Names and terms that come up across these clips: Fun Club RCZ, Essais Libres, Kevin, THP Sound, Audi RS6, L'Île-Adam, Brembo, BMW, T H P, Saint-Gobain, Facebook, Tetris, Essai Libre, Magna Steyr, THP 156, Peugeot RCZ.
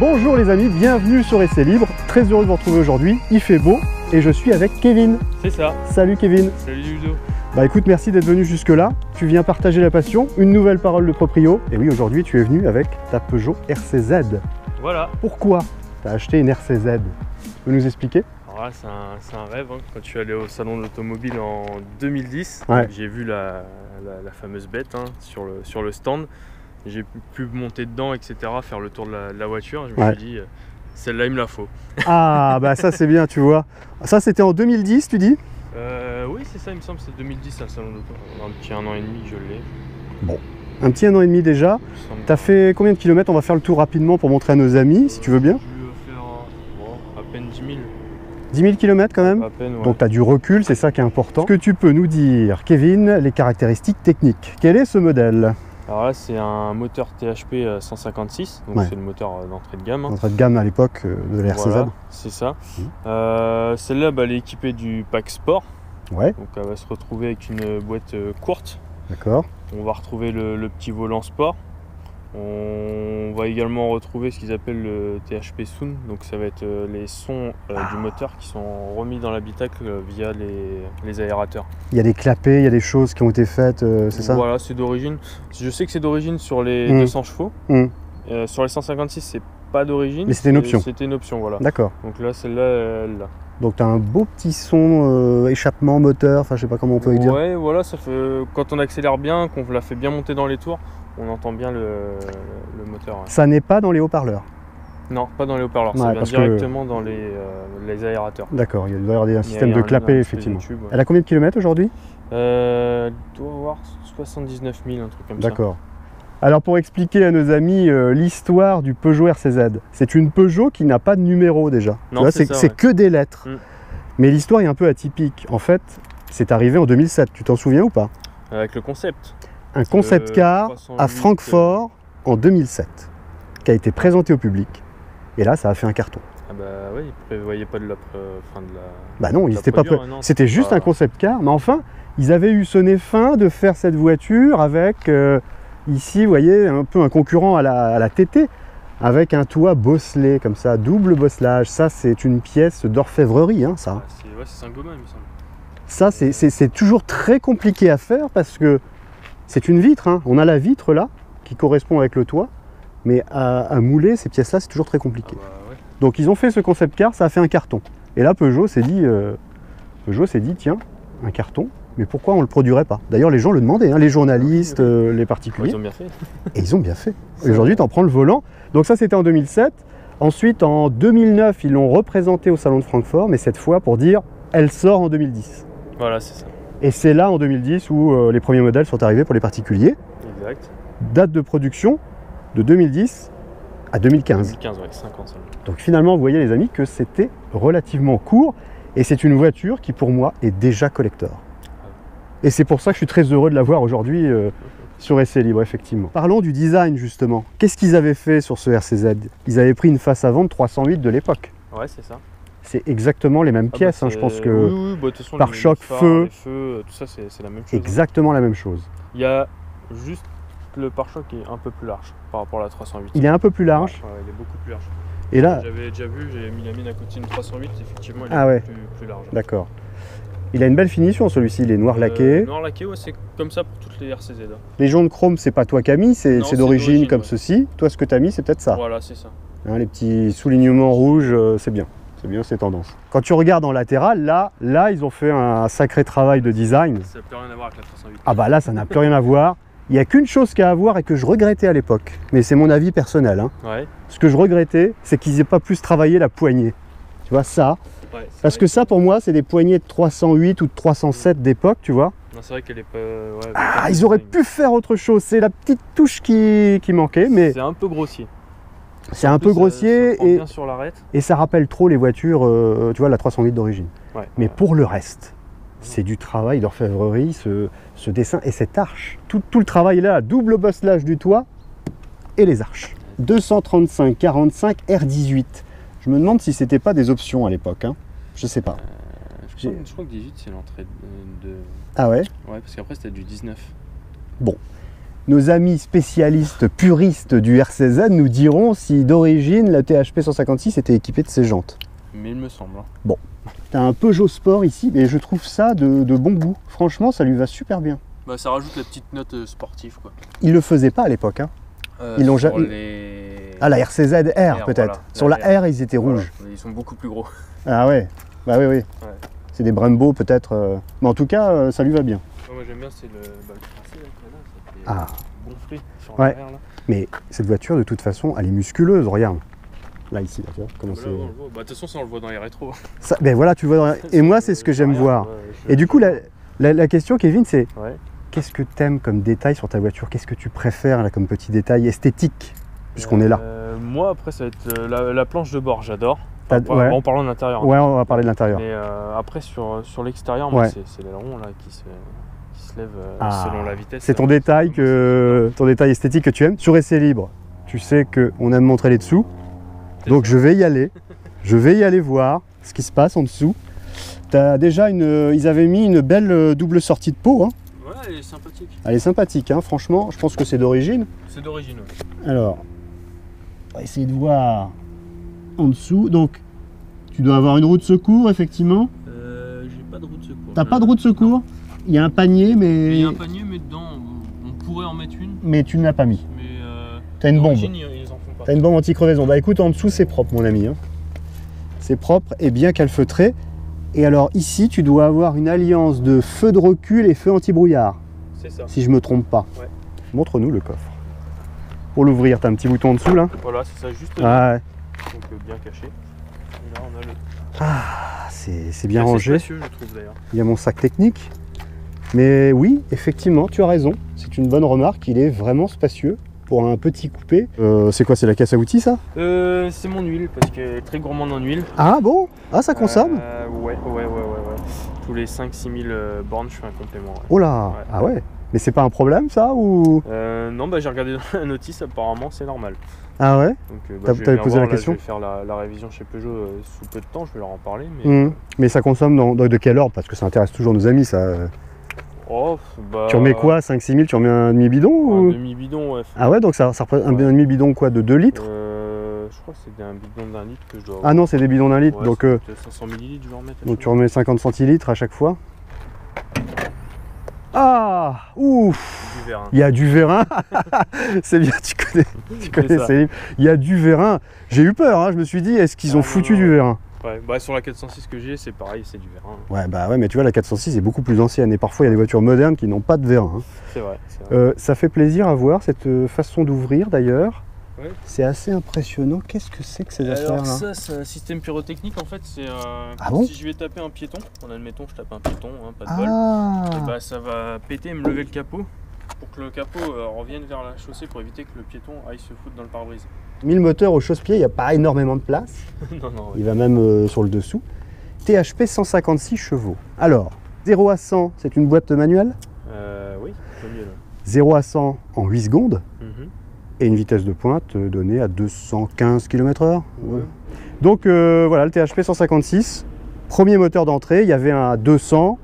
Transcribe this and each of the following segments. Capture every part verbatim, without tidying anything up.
Bonjour les amis, bienvenue sur Essai Libre. Très heureux de vous retrouver aujourd'hui. Il fait beau et je suis avec Kevin. C'est ça. Salut Kevin. Salut Ludo. Bah écoute, merci d'être venu jusque là. Tu viens partager la passion, une nouvelle parole de proprio. Et oui, aujourd'hui tu es venu avec ta Peugeot R C Z. Voilà. Pourquoi tu as acheté une R C Z? Tu peux nous expliquer? Alors là, c'est un, un rêve. Hein. Quand je suis allé au salon de l'automobile en deux mille dix, ouais, j'ai vu la, la, la fameuse bête hein, sur, le, sur le stand. J'ai pu monter dedans, et cetera, faire le tour de la, de la voiture. Je me ouais. suis dit, euh, celle-là, il me la faut. Ah, bah ça, c'est bien, tu vois. Ça, c'était en deux mille dix, tu dis? euh, Oui, c'est ça, il me semble, c'est deux mille dix, à le salon d'auto. Un petit un an et demi que je l'ai. Bon, un petit un an et demi déjà. Tu as fait combien de kilomètres? On va faire le tour rapidement pour montrer à nos amis, euh, si tu veux bien. J'ai dû faire bon, à peine dix mille. dix mille kilomètres quand même? À peine, ouais. Donc, tu as du recul, c'est ça qui est important. Ce que tu peux nous dire, Kevin, les caractéristiques techniques. Quel est ce modèle? Alors là, c'est un moteur T H P cent cinquante-six, donc ouais, c'est le moteur d'entrée de gamme. D'entrée de gamme à l'époque de la R C Z. Voilà, c'est ça. Mmh. Euh, Celle-là, bah, elle est équipée du pack sport. Ouais. Donc elle va se retrouver avec une boîte courte. D'accord. On va retrouver le, le petit volant sport. On va également retrouver ce qu'ils appellent le T H P Sound. Donc ça va être les sons euh, ah. du moteur qui sont remis dans l'habitacle via les, les aérateurs. Il y a des clapets, il y a des choses qui ont été faites, euh, c'est ça? Voilà, c'est d'origine. Je sais que c'est d'origine sur les mmh. deux cents chevaux. Mmh. Euh, sur les cent cinquante-six, c'est pas d'origine. Mais c'était une option. C'était une option, voilà. D'accord. Donc là, celle-là, là. Donc tu as un beau petit son euh, échappement moteur, enfin je sais pas comment on peut ouais, dire. Ouais, voilà, ça fait, quand on accélère bien, qu'on la fait bien monter dans les tours, on entend bien le, le moteur. Ouais. Ça n'est pas dans les haut-parleurs? Non, pas dans les haut-parleurs, ah, ça vient directement que... dans les, euh, les aérateurs. D'accord, il doit y avoir un système de clapet, effectivement. Tube, ouais. Elle a combien de kilomètres aujourd'hui? euh, Elle doit avoir soixante-dix-neuf mille, un truc comme ça. D'accord. Alors pour expliquer à nos amis euh, l'histoire du Peugeot R C Z, c'est une Peugeot qui n'a pas de numéro déjà. C'est ouais. que des lettres. Mm. Mais l'histoire est un peu atypique. En fait, c'est arrivé en deux mille sept, tu t'en souviens ou pas? Avec le concept. Un concept car à Francfort euh... en deux mille sept, qui a été présenté au public. Et là, ça a fait un carton. Ah bah oui, ils ne prévoyaient pas de la... Enfin de la... Bah non, ils n'étaient pas pré... C'était juste pas... un concept car, mais enfin, ils avaient eu ce nez fin de faire cette voiture avec, euh, ici, vous voyez, un peu un concurrent à la, à la T T, avec un toit bosselé, comme ça, double bosselage. Ça, c'est une pièce d'orfèvrerie, hein, ça. Ah, c'est ouais, Saint-Gobain, il me semble. Ça, c'est toujours très compliqué à faire parce que c'est une vitre, hein. On a la vitre là, qui correspond avec le toit, mais à, à mouler ces pièces-là, c'est toujours très compliqué. Ah bah ouais. Donc ils ont fait ce concept car, ça a fait un carton. Et là, Peugeot s'est dit, euh, Peugeot s'est dit, tiens, un carton, mais pourquoi on ne le produirait pas? D'ailleurs, les gens le demandaient, hein, les journalistes, euh, les particuliers. Ils ont bien fait. Et ils ont bien fait. Aujourd'hui, tu en prends le volant. Donc ça, c'était en deux mille sept. Ensuite, en deux mille neuf, ils l'ont représenté au Salon de Francfort, mais cette fois pour dire, elle sort en deux mille dix. Voilà, c'est ça. Et c'est là, en deux mille dix, où euh, les premiers modèles sont arrivés pour les particuliers. Exact. Date de production de deux mille dix à deux mille quinze. deux mille quinze, ouais, cinq ans seulement. Donc finalement, vous voyez les amis que c'était relativement court. Et c'est une voiture qui, pour moi, est déjà collector. Ah. Et c'est pour ça que je suis très heureux de la voir aujourd'hui euh, okay. sur Essai Libre, effectivement. Parlons du design, justement. Qu'est-ce qu'ils avaient fait sur ce R C Z? Ils avaient pris une face avant de trois cent huit de l'époque. Ouais, c'est ça. C'est exactement les mêmes ah pièces, bah hein, je pense que oui, oui, bah, de toute façon, par choc, phares, feu, feux, tout ça c'est la même chose. Exactement la même chose. Il y a juste le pare-choc qui est un peu plus large par rapport à la trois cent huit. Il est un peu plus large. Ouais, il est beaucoup plus large. Et là, j'avais déjà vu, j'ai mis la mine à côté d'une trois cent huit, effectivement il est ah ouais. plus, plus large. D'accord. Il a une belle finition celui-ci, il est noir euh, laqué. Noir laqué, ouais, c'est comme ça pour toutes les R C Z. Hein. Les jantes chrome, c'est pas toi qui as mis, c'est d'origine comme ouais. ceci. Toi ce que tu as mis, c'est peut-être ça. Voilà, c'est ça. Hein, les petits soulignements rouges, euh, c'est bien. C'est bien ces tendances. Quand tu regardes en latéral, là, là, ils ont fait un sacré travail de design. Ça n'a plus rien à voir avec la trois cent huit. Ah bah là, ça n'a plus rien à voir. Il n'y a qu'une chose qu'à avoir et que je regrettais à l'époque. Mais c'est mon avis personnel. Hein. Ouais. Ce que je regrettais, c'est qu'ils n'aient pas plus travaillé la poignée. Tu vois, ça. Ouais, parce que ça, pour moi, c'est des poignées de trois cent huit ou de trois cent sept d'époque, tu vois. Non, c'est vrai qu'elle est pas... Ouais, ah, pas ils auraient pu faire autre chose. C'est la petite touche qui, qui manquait, mais... C'est un peu grossier. C'est un peu grossier et, sur et ça rappelle trop les voitures, euh, tu vois, la trois cent huit d'origine. Ouais, mais ouais. pour le reste, c'est du travail d'orfèvrerie, ce, ce dessin et cette arche. Tout, tout le travail là, double bosselage du toit et les arches. deux cent trente-cinq quarante-cinq R dix-huit. Je me demande si c'était pas des options à l'époque. Hein. Je sais pas. Euh, je, crois, je crois que dix-huit c'est l'entrée de... Ah ouais? Ouais, parce qu'après c'était du dix-neuf. Bon. nos amis spécialistes puristes du R C Z nous diront si d'origine la T H P cent cinquante-six était équipée de ces jantes. Mais il me semble. Bon, t'as un Peugeot Sport ici, mais je trouve ça de, de bon goût. Franchement, ça lui va super bien. Bah, ça rajoute la petite note sportive, quoi. Ils le faisaient pas à l'époque, hein. Euh, ils l'ont jamais. Les... Ah, la R C Z R, peut-être. Voilà. Sur la R, ils étaient voilà. rouges. Ils sont beaucoup plus gros. Ah ouais. Bah oui, oui. Ouais. C'est des Brembo, peut-être. Mais en tout cas, ça lui va bien. Moi, j'aime bien, c'est le. Bah, le tracé, là, ça fait ah. gonflé sur ouais. l'arrière, là. Mais cette voiture, de toute façon, elle est musculeuse. Regarde. Là, ici, là, tu vois. Comment c'est. Bah, de toute façon, ça, on le voit dans les rétros. Ça, ben voilà, tu le vois dans. Et moi, c'est ce que j'aime voir. Ouais, je... Et du coup, la, la, la question, Kevin, c'est. Ouais. Qu'est-ce que tu aimes comme détail sur ta voiture? Qu'est-ce que tu préfères là, comme petit détail esthétique? Puisqu'on euh, est là. Moi, après, ça va être la, la planche de bord, j'adore. Enfin, ouais. En parlant de l'intérieur. Ouais, on va parler de l'intérieur. Mais euh, après, sur, sur l'extérieur, ouais. c'est l'aileron là, qui, se, qui se lève ah. selon la vitesse. C'est ton, ton détail esthétique que tu aimes. Sur Essai Libre, tu sais qu'on aime montrer les dessous. Donc, ça. je vais y aller. Je vais y aller voir ce qui se passe en dessous. T'as déjà une, ils avaient mis une belle double sortie de peau. Hein. Elle est sympathique. Elle est sympathique, hein, franchement. Je pense que c'est d'origine. C'est d'origine, oui. Alors, on va essayer de voir en dessous. Donc, tu dois avoir une roue de secours, effectivement. Euh, J'ai pas de roue de secours. T'as pas de roue de secours? Il y a un panier, mais... Il y a un panier, mais dedans, on pourrait en mettre une. Mais tu ne l'as pas mis. Mais euh, t'as une bombe. T'as une bombe anti-crevaison. Bah écoute, en dessous, c'est propre, mon ami. Hein. C'est propre et bien calfeutré. Et alors ici, tu dois avoir une alliance de feu de recul et feu anti-brouillard. C'est ça. Si je ne me trompe pas. Ouais. Montre-nous le coffre. Pour l'ouvrir, tu as un petit bouton en dessous là. Voilà, c'est ça, juste là. Ouais. Donc bien caché. Et là, on a le... Ah, c'est bien rangé. C'est spacieux, je trouve d'ailleurs. Il y a mon sac technique. Mais oui, effectivement, tu as raison. C'est une bonne remarque, il est vraiment spacieux. Pour un petit coupé. Euh, c'est quoi, c'est la caisse à outils ça? euh, C'est mon huile parce qu'elle est très gourmande en huile. Ah bon? Ah, ça consomme? euh, ouais, ouais, ouais, ouais, ouais. Tous les cinq à six mille euh, bornes, je fais un complément. Ouais. Oh là ouais. Ah ouais. Mais c'est pas un problème ça ou... euh, Non, bah j'ai regardé dans la notice, apparemment c'est normal. Ah ouais. Donc euh, bah, t'avais posé voir, la question là, je vais faire la, la révision chez Peugeot euh, sous peu de temps, je vais leur en parler. Mais, mmh. mais ça consomme dans, dans, de quel ordre? Parce que ça intéresse toujours nos amis ça. Euh... Oh, bah... Tu remets quoi, cinq à six mille? Tu remets un demi-bidon ou... Un demi-bidon, ouais. Ah ouais, donc ça, ça représente ouais. un demi-bidon quoi, de deux litres? euh, Je crois que c'est un bidon d'un litre que je dois avoir. Ah non, c'est des bidons d'un litre, ouais, donc... Euh... cinq cents millilitres, je vais remettre. Donc tu remets cinquante centilitres à chaque fois. Ah, ouf, du vérin. Il y a du vérin. C'est bien, tu connais, tu connais ces livres. Il y a du vérin. J'ai eu peur, hein, je me suis dit, est-ce qu'ils ont ah, foutu non, non, non. du vérin? Ouais, bah sur la quatre cent six que j'ai, c'est pareil, c'est du vérin. Ouais, bah ouais, mais tu vois, la quatre cent six est beaucoup plus ancienne et parfois il y a des voitures modernes qui n'ont pas de vérin. Hein. C'est vrai. vrai. Euh, ça fait plaisir à voir cette façon d'ouvrir d'ailleurs. Ouais. C'est assez impressionnant. Qu'est-ce que c'est que ces affaires-là? Ça, c'est un système pyrotechnique en fait. C'est euh, ah bon? Si je vais taper un piéton, en admettons, je tape un piéton, hein, pas de ah. bol, et bah ça va péter et me lever le capot pour que le capot euh, revienne vers la chaussée pour éviter que le piéton aille se foutre dans le pare-brise. mille moteurs au chausse-pied, il n'y a pas énormément de place. non, non, ouais. Il va même euh, sur le dessous. T H P cent cinquante-six chevaux. Alors, zéro à cent, c'est une boîte manuelle? euh, Oui, c'est mieux. Là. zéro à cent en huit secondes. Mm-hmm. Et une vitesse de pointe donnée à deux cent quinze kilomètres heure. Ouais. Ouais. Donc euh, voilà, le T H P cent cinquante-six, premier moteur d'entrée, il y avait un deux cents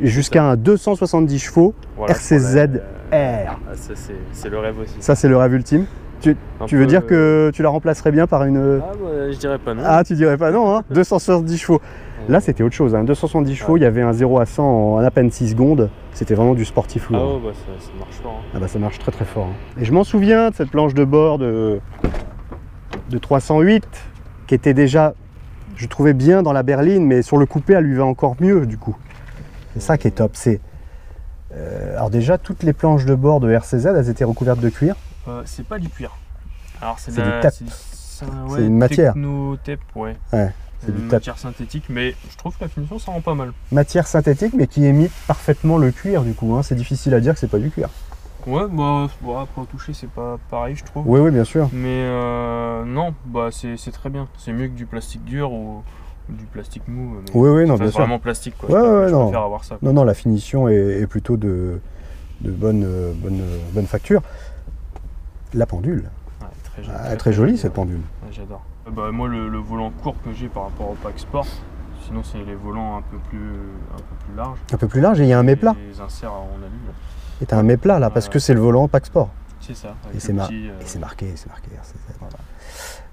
jusqu'à un deux cent soixante-dix chevaux voilà, R C Z R. Euh, ça, c'est le rêve aussi. Ça, c'est le rêve ultime. Tu, tu veux dire euh... que tu la remplacerais bien par une... Ah bah, je dirais pas non. Ah tu dirais pas non hein. deux cent soixante-dix chevaux. Là c'était autre chose, hein. deux cent soixante-dix chevaux, ah. il y avait un zéro à cent en à peine six secondes. C'était vraiment du sportif lourd. Ah ouais, bah, ça, ça marche fort. Hein. Ah bah ça marche très très fort. Hein. Et je m'en souviens de cette planche de bord de, de trois cent huit qui était déjà, je trouvais bien dans la berline, mais sur le coupé elle lui va encore mieux du coup. C'est ça qui est top. C'est euh, alors déjà toutes les planches de bord de R C Z elles étaient recouvertes de cuir. Euh, c'est pas du cuir. Alors c'est du tape. C'est ouais, une matière. Techno-tape, ouais. ouais c'est du matière synthétique, mais je trouve que la finition ça rend pas mal. Matière synthétique, mais qui émite parfaitement le cuir du coup. Hein. C'est difficile à dire que c'est pas du cuir. Ouais, bah, bah après au toucher c'est pas pareil, je trouve. Oui, oui, bien sûr. Mais euh, non, bah c'est très bien. C'est mieux que du plastique dur ou, ou du plastique mou. Mais oui, oui, non, bien sûr. Vraiment plastique, quoi. Ouais, je, ouais, je non. préfère avoir ça. Quoi. Non, non, la finition est, est plutôt de, de bonne, euh, bonne, euh, bonne facture. La pendule. Ouais, très jolie, ah, très très jolie cette pendule. Ouais, j'adore. Bah, moi, le, le volant court que j'ai par rapport au pack sport, sinon c'est les volants un peu plus, un peu plus larges. Un peu plus large et il y a un méplat. Les inserts en alu. Et tu as un méplat là, parce que c'est le volant pack sport. C'est ça. Et c'est mar euh... marqué, c'est marqué R C Z. Voilà.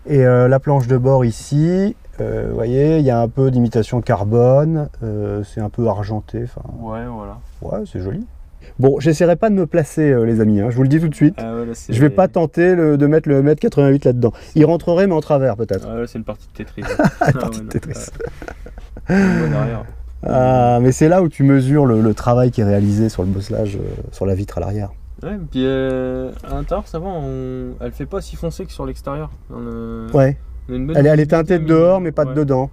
Et euh, la planche de bord ici, vous euh, voyez, il y a un peu d'imitation carbone, euh, c'est un peu argenté. Fin... Ouais, voilà. Ouais, c'est joli. Bon, j'essaierai pas de me placer, euh, les amis, hein, je vous le dis tout de suite. Ah, ouais, là, je vais pas tenter le, de mettre le un mètre quatre-vingt-huit là-dedans. Il rentrerait, mais en travers peut-être. Ah, c'est une partie de Tetris. Une partie ah, ouais, de Tetris. Euh... ah, mais c'est là où tu mesures le, le travail qui est réalisé sur le bosselage, euh, sur la vitre à l'arrière. Ouais, et puis euh, à l'intérieur, ça va, on... elle fait pas aussi foncée que sur l'extérieur. A... Ouais. Elle est, elle est teintée de dehors, mais pas ouais. de dedans.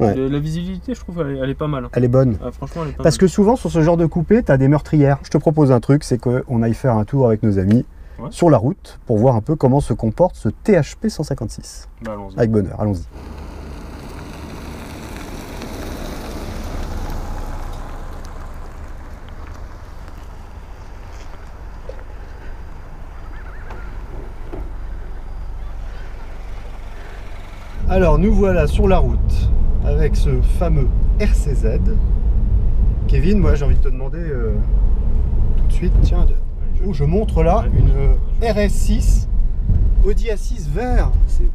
Ouais. La visibilité, je trouve, elle est, elle est pas mal. Elle est bonne. Ah, franchement, elle est pas Parce mal. que souvent, sur ce genre de coupé, tu as des meurtrières. Je te propose un truc, c'est qu'on aille faire un tour avec nos amis ouais. sur la route pour voir un peu comment se comporte ce T H P cent cinquante-six. Bah, avec bonheur, allons-y. Alors nous voilà sur la route avec ce fameux R C Z. Kevin, moi j'ai envie de te demander euh, tout de suite, tiens, je, je montre là une R S six Audi A six vert, c'est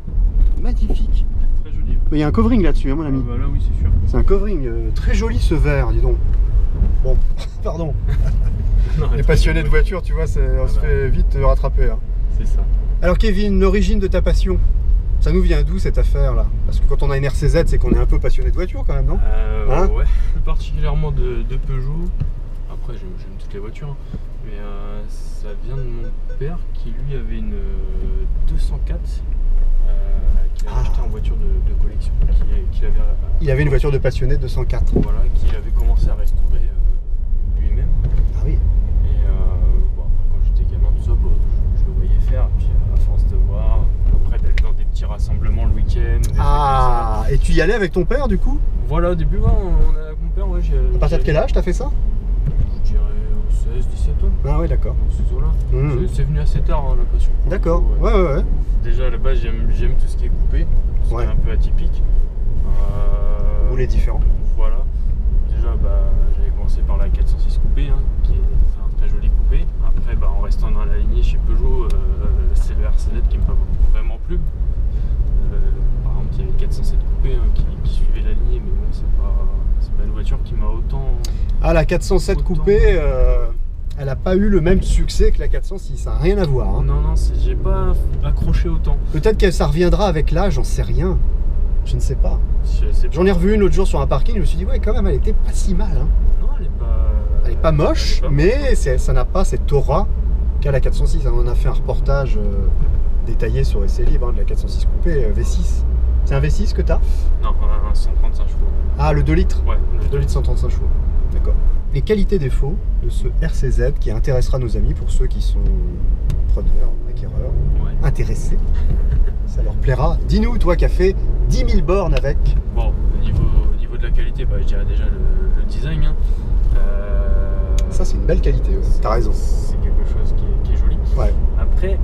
magnifique. Très joli. Il y a un covering là-dessus, hein, mon ami. Ah bah là, oui, c'est sûr. C'est un covering euh, très joli ce vert, dis donc. Bon, pardon. Non, les passionnés de voiture, tu vois, on ah se bah... fait vite rattraper. Hein. C'est ça. Alors Kevin, l'origine de ta passion ? Ça nous vient d'où cette affaire là? Parce que quand on a une R C Z, c'est qu'on est un peu passionné de voiture quand même, non? euh, hein Ouais, particulièrement de, de Peugeot. Après, j'aime toutes les voitures, hein. Mais euh, ça vient de mon père qui lui avait une deux cent quatre euh, qu'il avait ah. acheté en voiture de, de collection. Qui, qui avait, euh, Il avait une voiture de passionné deux cent quatre. Voilà, qu'il avait commencé à restaurer euh, lui-même. Ah oui. Et euh, bon, quand j'étais gamin, tout ça, bon, je, je le voyais faire. Puis à force de voir, après d'aller dans des petits rassemblements le week-end. Ah, et tu y allais avec ton père du coup? Voilà, au début, ouais, on allait avec mon père. Ouais, à partir de quel âge t'as fait ça? Je dirais seize, dix-sept ans. Ah oui, d'accord. C'est mmh. C'est venu assez tard, hein, la passion. D'accord, ouais. ouais, ouais, ouais. Déjà, à la base, j'aime tout ce qui est coupé, c'est ouais. un peu atypique. Euh, Ou les différents. Voilà. Déjà, bah, j'avais commencé par la quatre cent six coupé, hein, qui est un très joli coupé. Après, bah, en restant dans la lignée chez Peugeot, euh, c'est le R C Z qui me m'a vraiment plu. Euh, par exemple, il y avait le quatre cent sept coupé, hein, qui, qui suivait la lignée, mais bon, c'est pas, pas une voiture qui m'a autant... Ah, la quatre cent sept autant... coupé, euh, elle n'a pas eu le même succès que la quatre cent six, ça n'a rien à voir. Hein. Non, non, j'ai pas accroché autant. Peut-être que ça reviendra avec l'âge, j'en sais rien. Je ne sais pas. J'en ai revu une l'autre jour sur un parking, je me suis dit, ouais, quand même, elle était pas si mal. Hein. Non, elle est pas... Elle n'est pas moche, pas mais ça n'a pas cette aura qu'à la quatre cent six. On a fait un reportage euh, détaillé sur Essai Libre, hein, de la quatre cent six coupée, euh, V six. C'est un V six que tu as? Non, un cent trente-cinq chevaux. Ah, le deux litres? Ouais. Le deux litres cent trente-cinq chevaux. D'accord. Les qualités défauts de ce R C Z qui intéressera nos amis pour ceux qui sont preneurs, acquéreurs, ouais. intéressés. Ça leur plaira. Dis-nous, toi qui as fait dix mille bornes avec. Bon, au niveau, au niveau de la qualité, bah, je dirais déjà le, le design. Hein. Euh... Ça, c'est une belle qualité, t'as raison. C'est quelque chose qui est, qui est joli. Ouais. Après,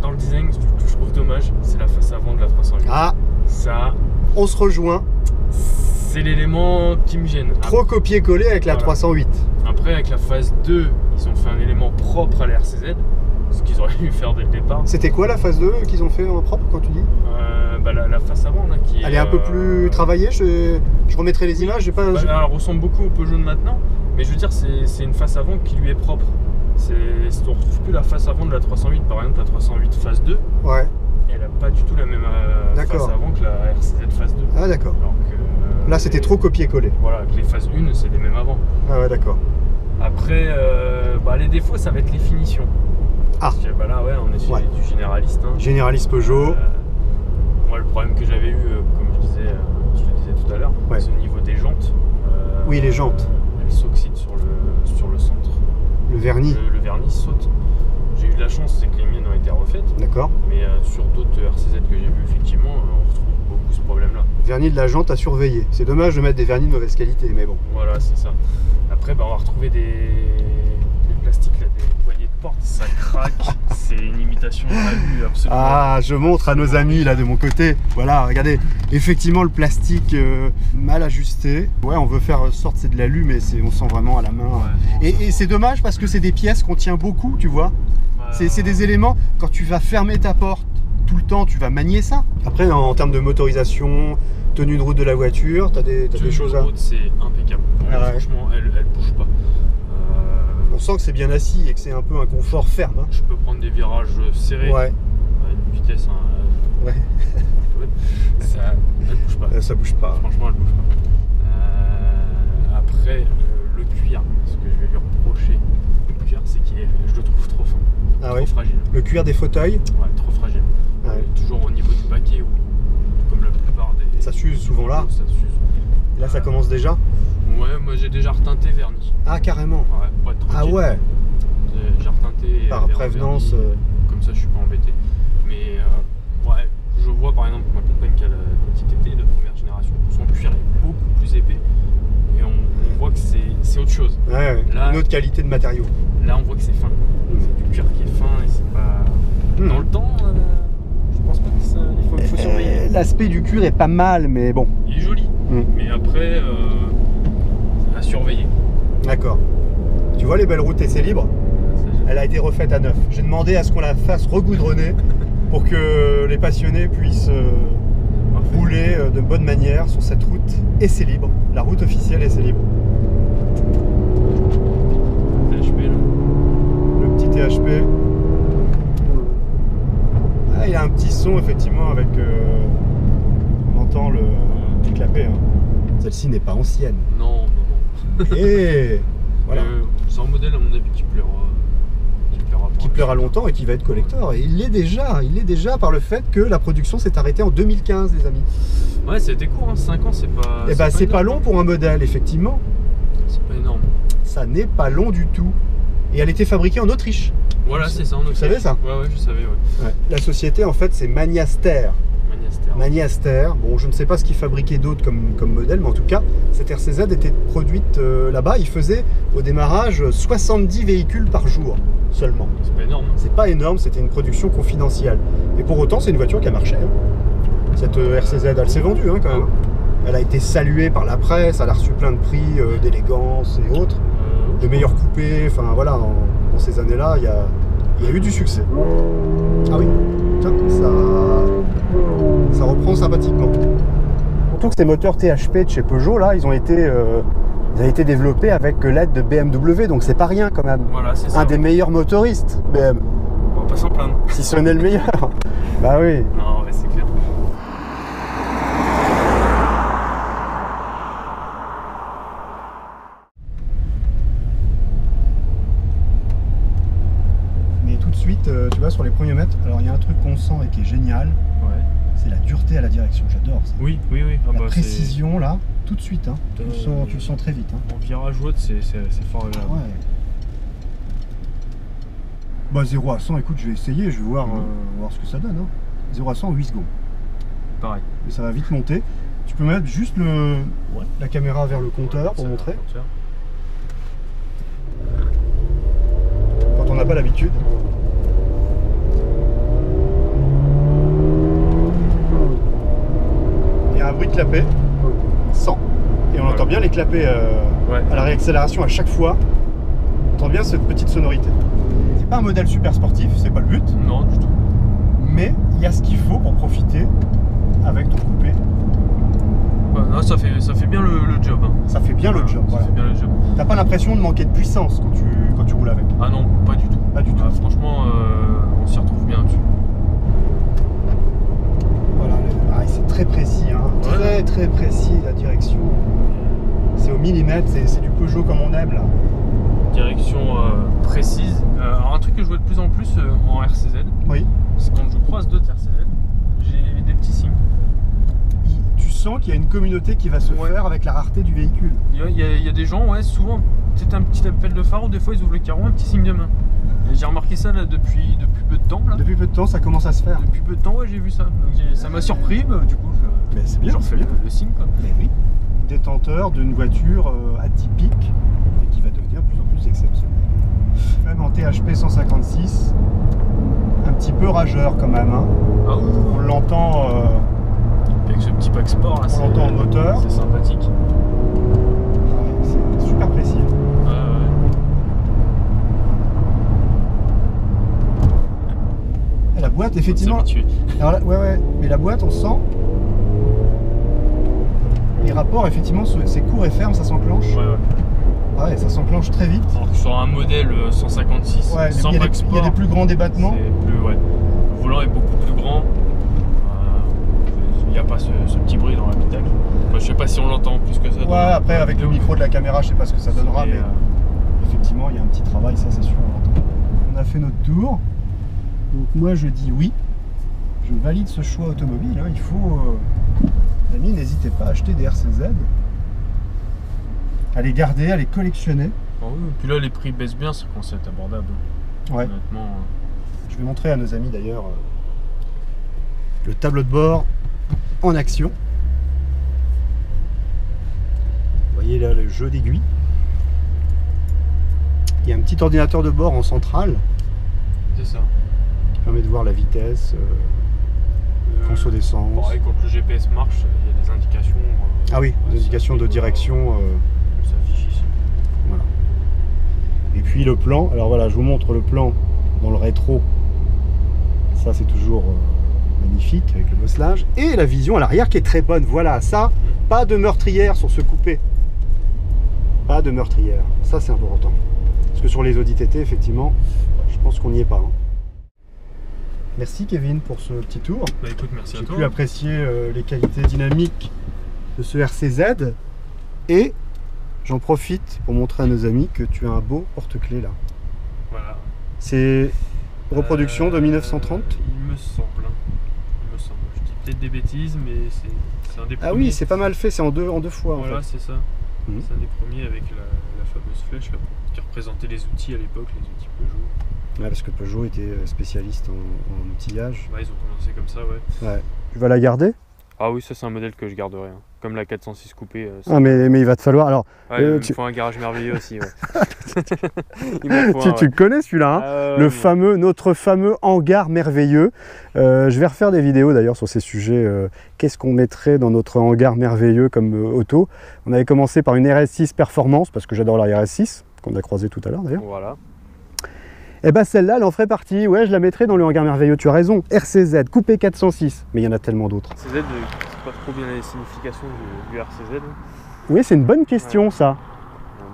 dans le design, ce que je trouve dommage, c'est la face avant de la trois cent huit. Ah, ça, on se rejoint. C'est l'élément qui me gêne. Trop copier-coller avec voilà. la trois cent huit. Après, avec la phase deux, ils ont fait un élément propre à la R C Z, ce qu'ils auraient dû faire dès le départ. C'était quoi la phase deux qu'ils ont fait en propre, quand tu dis euh, bah, la, la face avant, là, qui est, elle est un euh... peu plus travaillée. Je, je remettrai les images. J'ai pas. Bah, elle ressemble beaucoup au Peugeot de maintenant. Mais je veux dire, c'est une face avant qui lui est propre. C'est, on ne retrouve plus la face avant de la trois cent huit, par exemple la trois cent huit phase deux. Ouais. Elle n'a pas du tout la même euh, face avant que la R C Z phase deux. Ah d'accord. Euh, là, c'était trop copier-coller. Voilà, que les phases un, c'est les mêmes avant. Ah ouais, d'accord. Après, euh, bah, les défauts, ça va être les finitions. Ah. Parce que, bah, là, ouais, on est sur ouais. du généraliste. Hein. Généraliste Peugeot. Euh, moi, le problème que j'avais eu, euh, comme je disais, euh, je le disais tout à l'heure, ouais. c'est au niveau des jantes. Euh, oui, les jantes. Euh, s'oxyde sur le, sur le centre. Le vernis Le, le vernis saute. J'ai eu de la chance, c'est que les miennes ont été refaites. D'accord. Mais euh, sur d'autres R C Z que j'ai vu, effectivement, euh, on retrouve beaucoup ce problème-là. Vernis de la jante à surveiller. C'est dommage de mettre des vernis de mauvaise qualité, mais bon. Voilà, c'est ça. Après, bah, on va retrouver des, des plastiques, là, des poignées de porte, ça craque. c'est une imitation absolue, absolument. Ah, je montre absolument à nos amis là de mon côté. Voilà, regardez, effectivement le plastique euh, mal ajusté. Ouais, on veut faire sorte, c'est de l'alu, mais on sent vraiment à la main. Ouais, et, et c'est dommage parce que c'est des pièces qu'on tient beaucoup, tu vois. Ouais. C'est des éléments, quand tu vas fermer ta porte tout le temps, tu vas manier ça. Après, en, en termes de motorisation, tenue de route de la voiture, tu as des, t'as des choses à... Tenue de route, c'est impeccable. Ouais, ouais. Franchement, elle, elle bouge pas. On sent que c'est bien assis et que c'est un peu un confort ferme. Hein. Je peux prendre des virages serrés, ouais, à une vitesse. Hein, ouais. Ça, elle bouge pas. Ça bouge pas. Franchement, elle bouge pas. Euh, après, euh, le cuir, ce que je vais lui reprocher, le cuir, c'est qu'il est, je le trouve trop fin, ah trop oui. fragile. Le cuir des fauteuils. Ouais, trop fragile. Ah ouais. Toujours au niveau du paquet, où, comme la plupart des. Ça s'use souvent là. Ça s'use. Là, ça commence déjà. Ouais, moi j'ai déjà retinté vernis. Ah, carrément. Ouais, pour être tranquille. Ah ouais. J'ai retinté par prévenance. Vernis, euh... Comme ça, je suis pas embêté. Mais euh, ouais, je vois par exemple ma compagne qui a la petite T T de première génération. Son cuir est beaucoup plus épais et on, on voit que c'est autre chose. Ouais, ouais. Là, une autre qualité de matériaux. Là, on voit que c'est fin. Mmh. C'est du cuir qui est fin et c'est pas. Mmh. Dans le temps, euh, je pense pas que ça. Il faut, il faut surveiller. L'aspect du cuir est pas mal, mais bon. Il est joli. Mmh. Mais après. Euh, surveiller. D'accord. Tu vois les belles routes Essais Libres, elle a été refaite à neuf. J'ai demandé à ce qu'on la fasse regoudronner pour que les passionnés puissent Parfait. rouler de bonne manière sur cette route Essais Libres, la route officielle Essais Libres. T H P là. Le petit T H P. Ah, il y a un petit son effectivement avec. Euh, on entend le petit clapet. Hein. Celle-ci n'est pas ancienne. Non. Et voilà. Euh, c'est un modèle à mon avis qui plaira, qui plaira, qui plaira longtemps et qui va être collector. Et il l'est déjà, il l'est déjà par le fait que la production s'est arrêtée en deux mille quinze, les amis. Ouais, c'était court, hein. cinq ans, c'est pas. Et bah, c'est pas long pour un modèle, effectivement. C'est pas énorme. Ça n'est pas long du tout. Et elle était fabriquée en Autriche. Voilà, c'est ça. En Autriche. Vous savez ça? Ouais, ouais, je savais. Ouais. Ouais. La société, en fait, c'est Magna Steyr. Magna Steyr, bon, je ne sais pas ce qu'ils fabriquaient d'autres comme, comme modèle, mais en tout cas, cette R C Z était produite euh, là-bas. Ils faisaient au démarrage soixante-dix véhicules par jour seulement. C'est pas énorme. C'est pas énorme, c'était une production confidentielle. Et pour autant, c'est une voiture qui a marché. Hein. Cette euh, R C Z, elle s'est vendue hein, quand même. Hein. Elle a été saluée par la presse, elle a reçu plein de prix euh, d'élégance et autres, de meilleurs coupés. Enfin voilà, en, en ces années-là, il y a, y a eu du succès. Ah oui, tiens, ça. Ça reprend sympathiquement. Surtout que ces moteurs T H P de chez Peugeot, là, ils ont été, euh, ils ont été développés avec l'aide de B M W, donc c'est pas rien quand même. Voilà, c'est ça. Un des meilleurs motoristes, B M. On va pas s'en plaindre. Si ce n'est le meilleur. Bah oui. Non, mais c'est clair. Mais tout de suite, tu vois, sur les premiers mètres, alors il y a un truc qu'on sent et qui est génial. Ouais. C'est la dureté à la direction, j'adore ça. Oui, oui, oui. Ah la bah, précision là, tout de suite, hein. tu, le sens, tu le sens très vite. Hein. En virage haute, c'est fort agréable. Ah ouais. Bah zéro à cent, écoute, je vais essayer, je vais voir, mmh. euh, voir ce que ça donne. Hein. zéro à cent en huit secondes. Pareil. Et ça va vite monter. Tu peux mettre juste le, ouais. la caméra vers le compteur ouais, pour montrer. Quand on n'a pas l'habitude. Un bruit de clapet, cent. Et on ouais. entend bien les clapets euh, ouais. à la réaccélération à chaque fois. On entend bien cette petite sonorité. C'est pas un modèle super sportif, c'est pas le but. Non, du tout. Mais il y a ce qu'il faut pour profiter avec ton coupé. Ouais, là, ça, fait, ça fait bien le, le job. Hein. Ça fait bien ouais, le job. Ouais. T'as pas l'impression de manquer de puissance quand tu, quand tu roules avec. Ah non, pas du tout. Pas du tout. Ah, franchement, euh, on s'y retrouve bien dessus. C'est très précis, hein. ouais. très très précis la direction. C'est au millimètre, c'est du Peugeot comme on aime là. Direction euh, précise. Euh, alors un truc que je vois de plus en plus euh, en R C Z, oui. c'est quand je croise d'autres R C Z, j'ai des petits signes. Il, tu sens qu'il y a une communauté qui va se ouais. faire avec la rareté du véhicule. Il y a, il y a, il y a des gens, ouais, souvent c'est un petit appel de phare ou des fois ils ouvrent le carreau, un petit signe de main. J'ai remarqué ça là, depuis, depuis peu de temps. Là. Depuis peu de temps, ça commence à se faire. Depuis peu de temps, ouais, j'ai vu ça. Donc, ça m'a surpris, bah, du coup, je, mais bien, je refais bien. Le, le signe. Quoi. Mais oui, détenteur d'une voiture euh, atypique et qui va devenir de plus en plus exceptionnelle. Même en T H P cent cinquante-six, petit peu rageur quand même. Hein. Ah oui. On l'entend. Euh, Avec ce petit pack sport là, on l'entend en moteur. C'est sympathique. C'est super précis. Ah ouais. La boîte, effectivement. Alors là, ouais, ouais. Mais la boîte, on sent. Les rapports, effectivement, c'est court et ferme, ça s'enclenche. Ouais, ouais. Ah ouais, ça s'enclenche très vite. Alors que sur un modèle cent cinquante-six, ouais, sans pack sport, il y a des plus grands débattements. Plus, ouais. Le volant est beaucoup plus grand. Il euh, n'y a pas ce, ce petit bruit dans l'habitacle. Je sais pas si on l'entend plus que ça. Ouais, la, après, avec le micro de la caméra, je sais pas ce que ça donnera, mais euh... effectivement, il y a un petit travail, ça c'est sûr. On a fait notre tour. Donc, moi je dis oui. Je valide ce choix automobile. Hein. Il faut. Euh... Amis, n'hésitez pas à acheter des R C Z. À les garder, à les collectionner. Oh oui, et puis là les prix baissent bien, c'est un concept abordable. Ouais. Honnêtement. Euh... Je vais montrer à nos amis d'ailleurs euh, le tableau de bord en action. Vous voyez là le jeu d'aiguille. Il y a un petit ordinateur de bord en centrale. C'est ça. Qui permet de voir la vitesse. Euh... Conso d'essence. Pareil, quand le G P S marche, il y a des indications. Euh, ah oui, des indications de direction. Euh, on s'affiche ici. Voilà. Et puis le plan. Alors voilà, je vous montre le plan dans le rétro. Ça, c'est toujours euh, magnifique avec le bosselage. Et la vision à l'arrière qui est très bonne. Voilà, ça, mmh. Pas de meurtrière sur ce coupé. Pas de meurtrière. Ça, c'est important. Parce que sur les Audi T T, effectivement, je pense qu'on n'y est pas. Hein. Merci Kevin pour ce petit tour. Bah écoute, merci à toi. J'ai pu apprécier euh, les qualités dynamiques de ce R C Z et j'en profite pour montrer à nos amis que tu as un beau porte-clés là. Voilà. C'est reproduction euh, de mille neuf cent trente. Euh, il me semble. Il me semble. Je dis peut-être des bêtises, mais c'est un des premiers. Ah oui, c'est pas mal fait. C'est en deux en deux fois. Voilà, en fait. C'est ça. Mmh. C'est un des premiers avec la, la fameuse flèche là, qui représentait les outils à l'époque, les outils Peugeot. Ouais, parce que Peugeot était spécialiste en, en outillage. Bah, ils ont commencé comme ça, ouais. Ouais. Tu vas la garder? Ah oui, ça c'est un modèle que je garderai. Hein. Comme la quatre cent six coupée. Euh, ah mais, mais il va te falloir alors. Ouais, euh, il tu... me faut un garage merveilleux aussi. Ouais. il me faut tu, un, ouais. Tu connais celui-là, hein, euh, le ouais. fameux, notre fameux hangar merveilleux. Euh, je vais refaire des vidéos d'ailleurs sur ces sujets. Euh, Qu'est-ce qu'on mettrait dans notre hangar merveilleux comme euh, auto? On avait commencé par une R S six Performance parce que j'adore la R S six qu'on a croisée tout à l'heure d'ailleurs. Voilà. Eh ben celle-là, elle en ferait partie. Ouais, je la mettrais dans le hangar merveilleux, tu as raison. R C Z, coupé quatre cent six, mais il y en a tellement d'autres. R C Z, c'est pas trop bien les significations du, du R C Z. Oui, c'est une bonne question, ouais. Ça. Ouais.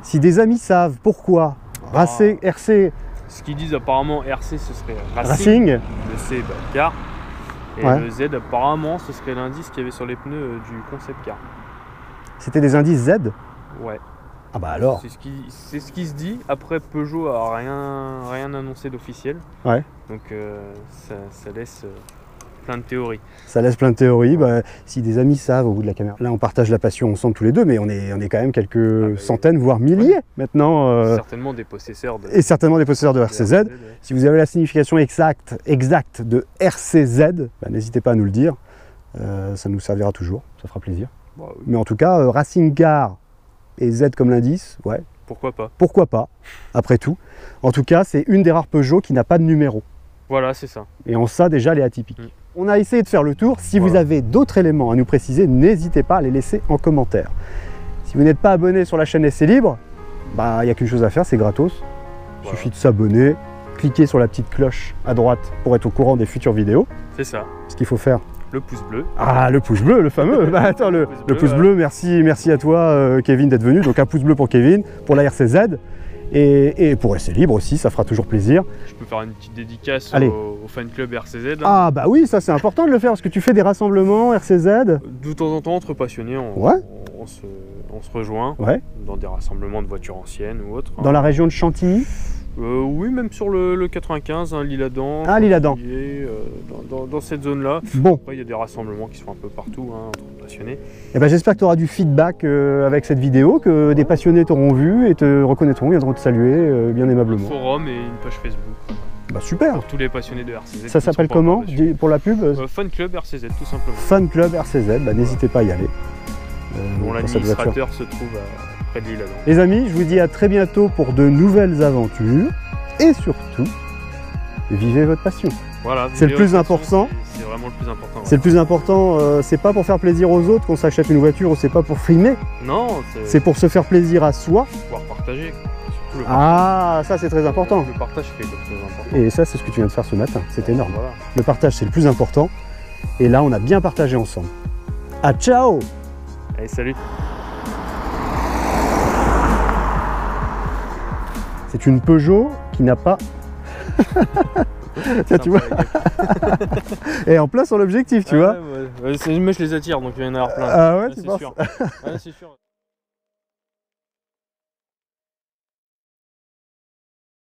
Si des amis savent pourquoi, ah, racé, R C... Ce qu'ils disent apparemment, R C, ce serait racing. Racing. Le C, bah, car. Et ouais. Le Z, apparemment, ce serait l'indice qu'il y avait sur les pneus du concept car. C'était des indices Z? Ouais. Ah bah alors. C'est ce qui, c'est ce qui se dit. Après, Peugeot a rien, rien annoncé d'officiel. Ouais. Donc euh, ça, ça laisse euh, plein de théories. Ça laisse plein de théories. Bah, si des amis savent au bout de la caméra. Là, on partage la passion ensemble tous les deux, mais on est, on est quand même quelques ah bah, centaines, voire milliers ouais. maintenant. Euh, certainement des possesseurs de. Et certainement des possesseurs de R C Z. R C Z ouais. Si vous avez la signification exacte, exacte de R C Z, bah, n'hésitez pas à nous le dire. Euh, ça nous servira toujours. Ça fera plaisir. Bah, oui. Mais en tout cas, euh, Racing Car. Et Z comme l'indice, ouais. Pourquoi pas? Pourquoi pas? Après tout. En tout cas, c'est une des rares Peugeot qui n'a pas de numéro. Voilà, c'est ça. Et en ça, déjà, elle est atypique. Mmh. On a essayé de faire le tour. Si voilà. Vous avez d'autres éléments à nous préciser, n'hésitez pas à les laisser en commentaire. Si vous n'êtes pas abonné sur la chaîne Essais Libres, bah, il n'y a qu'une chose à faire, c'est gratos. Il voilà. Suffit de s'abonner, cliquer sur la petite cloche à droite pour être au courant des futures vidéos. C'est ça. Ce qu'il faut faire. Le pouce bleu. Ah, le pouce bleu, le fameux. Bah, attends, le, le pouce bleu, le pouce bleu ouais. merci, merci à toi, euh, Kevin, d'être venu. Donc, un pouce bleu pour Kevin, pour la R C Z et, et pour Essais Libres aussi, ça fera toujours plaisir. Je peux faire une petite dédicace au, au Fun Club R C Z. Hein. Ah, bah oui, ça c'est important de le faire parce que tu fais des rassemblements R C Z. De temps en temps, entre passionnés, on, ouais. on, on, se, on se rejoint ouais. dans des rassemblements de voitures anciennes ou autres. Hein. Dans la région de Chantilly? Euh, oui, même sur le, le quatre-vingt-quinze, hein, l'Île-Adam. Ah, l'Île-Adam. Euh, dans, dans, dans cette zone-là. Bon. Après, il y a des rassemblements qui sont un peu partout, hein, entre passionnés. Eh ben, j'espère que tu auras du feedback euh, avec cette vidéo, que ouais. des passionnés t'auront vu et te reconnaîtront, viendront te saluer euh, bien aimablement. Un forum et une page Facebook. Bah super. Pour tous les passionnés de R C Z. Ça s'appelle comment pour la pub? euh, Fun Club R C Z, tout simplement. Fun Club R C Z, bah, n'hésitez ouais. pas à y aller. Euh, bon, l'administrateur se trouve à... près de l'île avant. Les amis, je vous dis à très bientôt pour de nouvelles aventures et surtout, vivez votre passion. Voilà, c'est le plus important. C'est vraiment le plus important. C'est le plus important. Euh, c'est pas pour faire plaisir aux autres qu'on s'achète une voiture, ou c'est pas pour frimer. Non, c'est pour se faire plaisir à soi. Pouvoir partager. Surtout le partage. Ah, ça c'est très important. Le partage c'est quelque chose d'important. Et ça c'est ce que tu viens de faire ce matin. C'est énorme. Voilà. Le partage c'est le plus important. Et là on a bien partagé ensemble. À ciao. Allez, salut. C'est une Peugeot qui n'a pas. Tiens, tu vois. Et en plein sur l'objectif, tu ah, vois. Ouais, ouais. Je les attire, donc il y en a plein. Ah ouais, c'est sûr. Ouais, c'est sûr.